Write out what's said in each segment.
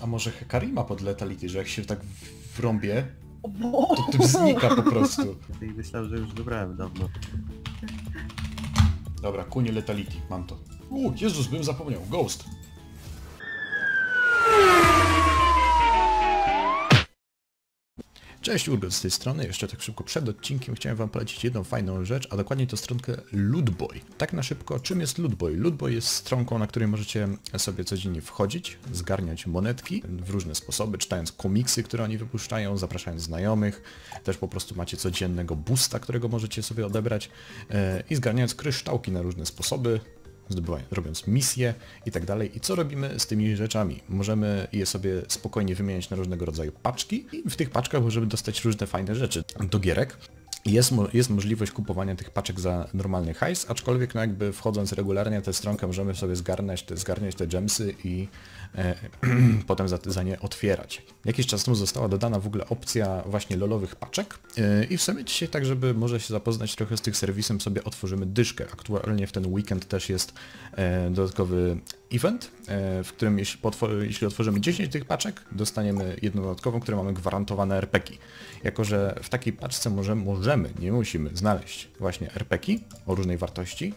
A może Hekarima pod Letality, że jak się tak wrąbie, to tym znika po prostu. I myślałem, że już wybrałem dawno. Dobra, kunie Letality, mam to. Jezus, bym zapomniał, Ghost. Cześć, Urgot z tej strony. Jeszcze tak szybko przed odcinkiem chciałem wam polecić jedną fajną rzecz, a dokładnie to stronkę Lootboy. Tak na szybko, czym jest Lootboy? Lootboy jest stronką, na której możecie sobie codziennie wchodzić, zgarniać monetki w różne sposoby, czytając komiksy, które oni wypuszczają, zapraszając znajomych. Też po prostu macie codziennego boosta, którego możecie sobie odebrać i zgarniając kryształki na różne sposoby. Robiąc misje i tak dalej. I co robimy z tymi rzeczami? Możemy je sobie spokojnie wymieniać na różnego rodzaju paczki i w tych paczkach możemy dostać różne fajne rzeczy do gierek. Jest możliwość kupowania tych paczek za normalny hajs, aczkolwiek no jakby wchodząc regularnie na tę stronkę możemy sobie zgarniać te gemsy i potem za nie otwierać. Jakiś czas temu została dodana w ogóle opcja właśnie lolowych paczek i w sumie dzisiaj tak, żeby może się zapoznać trochę z tym serwisem, sobie otworzymy dyszkę. Aktualnie w ten weekend też jest dodatkowy event, w którym jeśli otworzymy 10 tych paczek, dostaniemy jedną dodatkową, której mamy gwarantowane RPki. Jako że w takiej paczce możemy, nie musimy znaleźć właśnie RPki o różnej wartości,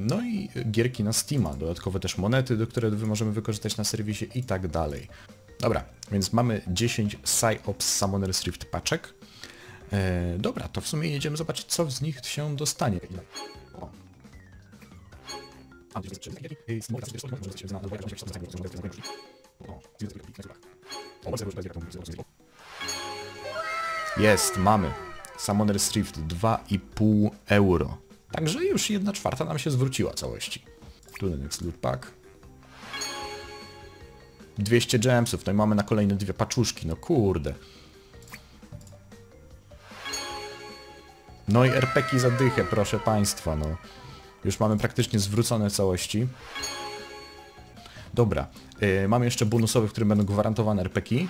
no i gierki na Steama, dodatkowe też monety, które możemy wykorzystać na serwisie i tak dalej. Dobra, więc mamy 10 PsyOps Summoner's Rift paczek. Dobra, to w sumie jedziemy zobaczyć, co z nich się dostanie. Jest, mamy. Summoner's Rift 2,5 euro. Także już 1/4 nam się zwróciła całości. Tu ten next loot pack. 200 gemsów, no i mamy na kolejne dwie paczuszki, no kurde. No i RPki za dychę, proszę państwa, no. Już mamy praktycznie zwrócone całości. Dobra, mamy jeszcze bonusowe, w którym będą gwarantowane RPki.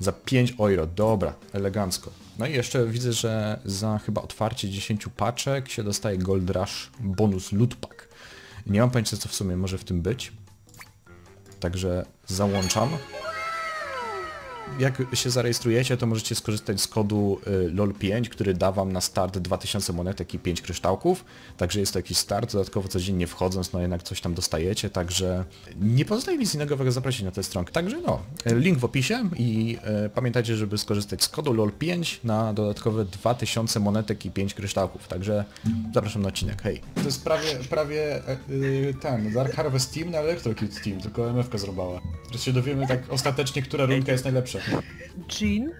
Za 5 euro, dobra, elegancko. No i jeszcze widzę, że za chyba otwarcie 10 paczek się dostaje Gold Rush bonus loot pack. Nie mam pojęcia, co w sumie może w tym być. Także załączam. Jak się zarejestrujecie, to możecie skorzystać z kodu LOL5, który da wam na start 2000 monetek i 5 kryształków. Także jest to jakiś start, dodatkowo codziennie wchodząc, no jednak coś tam dostajecie, także nie pozostaje nic innego, jak zaprosić na tę stronkę. Także no, link w opisie i pamiętajcie, żeby skorzystać z kodu LOL5 na dodatkowe 2000 monetek i 5 kryształków. Także zapraszam na odcinek, hej. To jest prawie Dark Harvest Team na Electrocute Team, tylko MFK zrobiła. Teraz się dowiemy tak ostatecznie, która rundka jest najlepsza. Jean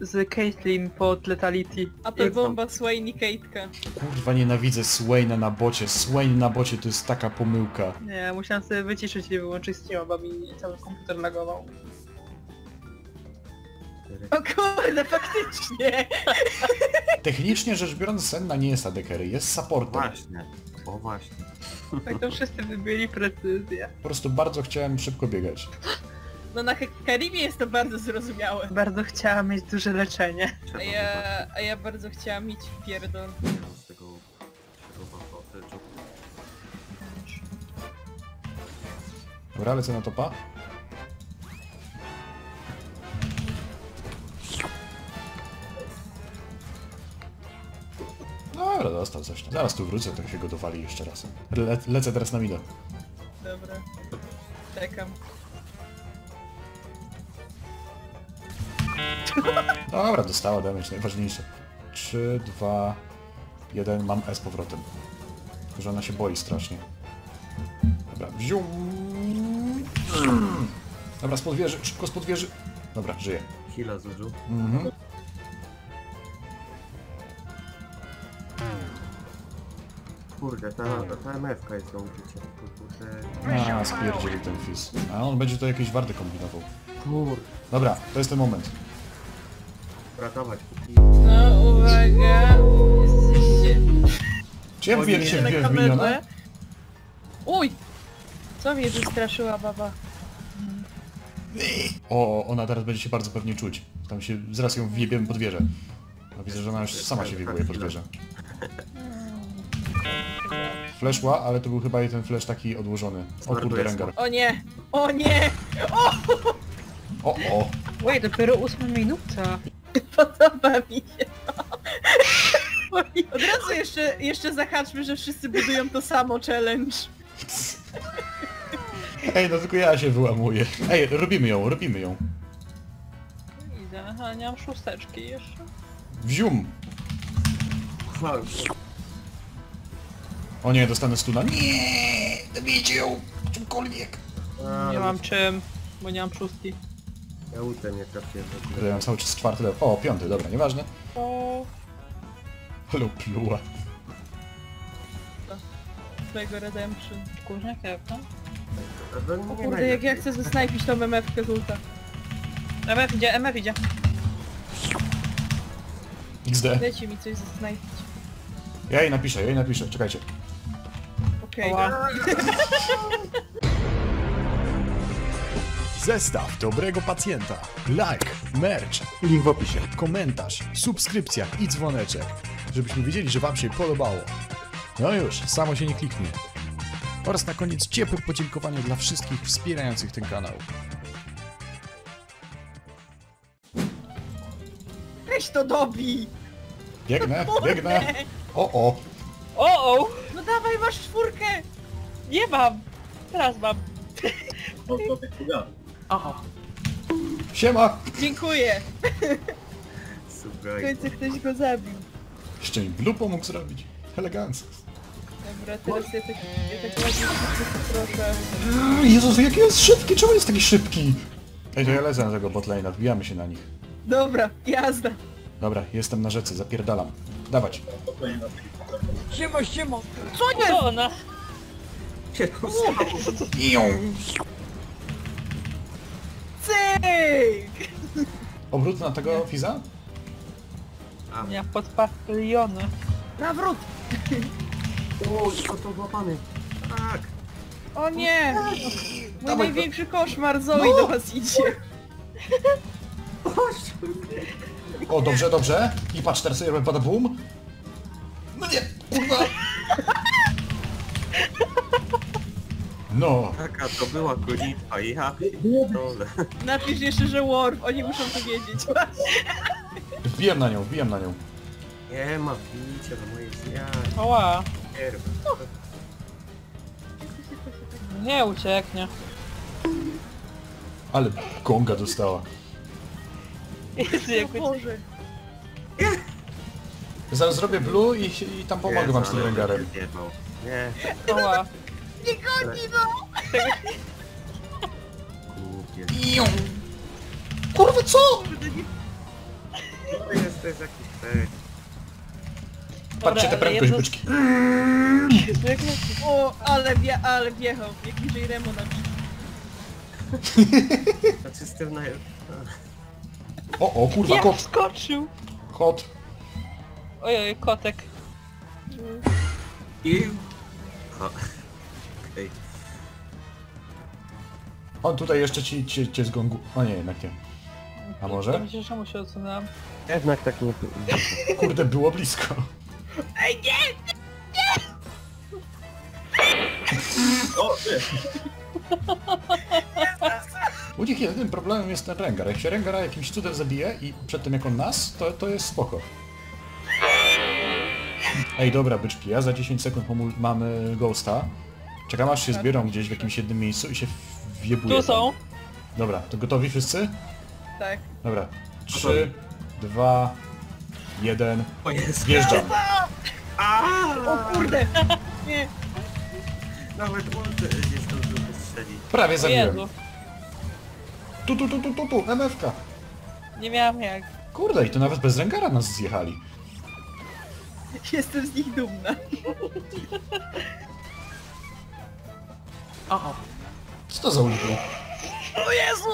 z Caitlyn pod Letality. A to bomba Swain i Kaitka. Kurwa, nienawidzę Swaina na bocie. Swain na bocie to jest taka pomyłka. Nie, musiałam sobie wyciszyć i wyłączyć streama, bo mi cały komputer lagował. O kurde, faktycznie! Technicznie rzecz biorąc, Senna nie jest ADC-ary, jest supportem. Właśnie, bo właśnie. Tak to wszyscy wybyli precyzję. Po prostu bardzo chciałem szybko biegać. No na Hekarimie jest to bardzo zrozumiałe. Bardzo chciałam mieć duże leczenie. A ja bardzo chciałam mieć pierdol. Dobra, lecę na topa. Dobra, dostał coś tam. Zaraz tu wrócę, tak się go dowali jeszcze raz. Lecę teraz na minę. Dobra. Czekam. Dobra, dostała damage, najważniejsze. 3, 2, 1, mam E z powrotem. Tylko że ona się boi strasznie. Dobra, wziął. Dobra, spod wieży, szybko spod wieży. Dobra, żyje. Heala zużył. Mhm. Kurde, ta MFK jest do użycia. A, spierdzieli ten Fizz. A on będzie to jakieś wardy kombinował. Kurde. Dobra, to jest ten moment. Ratować. No uwaga! Jesteście... Czy ja wiem, się wbiłem w miniona? Uj! Co mnie wystraszyła baba? O, ona teraz będzie się bardzo pewnie czuć. Tam się zaraz ją wjebiemy pod wieżę. No, widzę, że ona już sama się wjebuje pod wieżę. fleszła, ale to był chyba i ten flesz taki odłożony. O kurde, Rengar. O nie! O nie! O! O, o! Łej, dopiero 8 minuta. Podoba mi się to. Od razu jeszcze zahaczmy, że wszyscy budują to samo challenge. Ej, no tylko ja się wyłamuję. Ej, robimy ją, robimy ją. Idę, ale nie mam 6 jeszcze. Wzium! O nie, dostanę stuna. Nie, dobijcie ją! Czymkolwiek! Nie mam czym, bo nie mam 6. Ja ultem nie trafię. Ja mam cały czas 4. O, 5, dobra, nieważne. O... Halo, pluła. Twojego redemption. Kurniak, jak tam? O kurde, jak ja chcę zesnajpić tą MF-kę z ulta. MF idzie, MF idzie. XD. Dajcie mi coś zesnajpić. Ja jej napiszę, czekajcie. Okej, no. Zestaw dobrego pacjenta. Like, merch, link w opisie, komentarz, subskrypcja i dzwoneczek, żebyśmy wiedzieli, że wam się podobało. No już, samo się nie kliknie. Oraz na koniec ciepłe podziękowanie dla wszystkich wspierających ten kanał. Weź to dobij! Biegnę, biegnę! O-o! O-o! No dawaj, masz 4! Nie mam! Teraz mam. Aha. Siema! Dziękuję! W końcu ktoś go zabił. Jeszcze mi Blue pomógł zrobić. Elegancko. Dobra, teraz ja tak ładnie proszę. Jezus, jaki jest szybki! Czemu jest taki szybki? Ej, to ja lecę na tego botlane, odbijamy się na nich. Dobra, jazda. Dobra, jestem na rzece, zapierdalam. Dawać. Siema, siema! Co nie? Ona? Cyk! Obrót na tego Fizza? Ja pod pawiliony. Nawrót! O, tylko to złapany. Tak. O nie! Mój największy koszmar, Zoe, do was idzie. O, dobrze, dobrze. I patrz, teraz sobie pada boom. No nie, kurwa! No. Taka to była gonitwa, ja... Napisz jeszcze, że warp, oni muszą to wiedzieć. Wbijam na nią, wbijam na nią. Nie ma picia na mojej zmianie. Oła. Nie ucieknie. Ale gonga dostała. Jezu, jak Boże. Zaraz zrobię blue i tam pomogę wam z tym Rengarem. Nie. Oła. Nie goni, no! Kurwa, co? To jest jakiś fake. Patrzcie te prędkość, byczki. O, ale wjechał. Jak bliżej Remo na mnie. Znaczy z tym na... O, kurwa, kot! Skoczył! Kot! Ojoj, kotek. On tutaj jeszcze cię zgongu... O nie, jednak nie. A może? Myślę, że mu się odsunęłam. Jednak tak nie... Kurde, było blisko. Ej, nie! Nie! O, nie. U nich jedynym problemem jest ten Rengar. Jak się Rengara jakimś cudem zabije i przed tym jak on nas, to jest spoko. Ej, dobra, byczki, ja za 10 sekund mamy Ghosta. Czekam, aż się zbierą gdzieś w jakimś jednym miejscu i się wjebują. Tu są. Dobra, to gotowi wszyscy? Tak. Dobra. 3, 2, 1. Wjeżdżam. O kurde! Nie. Nawet łączy jest dużo wystrzeli. Prawie zabiłem. Tu, MFK. Nie miałam jak. Kurde, i to nawet bez Rengara nas zjechali. Jestem z nich dumna. O-o. Co to za uliczka? O Jezu!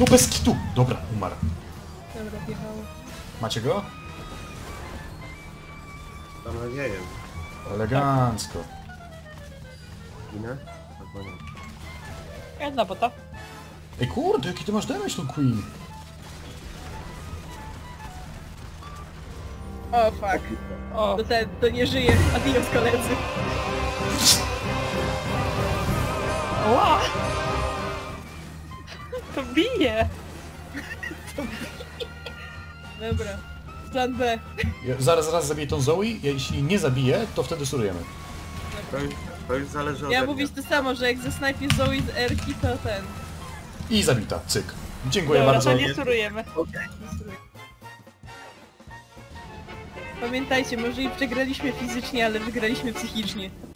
No bez kitu! Dobra, umarł. Dobra, wjechało. Macie go? Mam nadzieję. Elegancko. Queen'a? Albo nie. Jedna bota. Ej kurde, jaki ty masz damage tą Queen? O fuck. O. To nie żyje, adios koledzy. Ła! To bije! To bije! Dobra, plan B. Ja zaraz zabiję tą Zoe, jeśli nie zabiję, to wtedy surujemy. To już zależy od... Ja mówić to samo, że jak zasnajpię Zoe z Erki, to ten... I zabita, cyk. Dziękuję dobra, bardzo. Dobra, to nie surujemy. Okay. Pamiętajcie, może i przegraliśmy fizycznie, ale wygraliśmy psychicznie.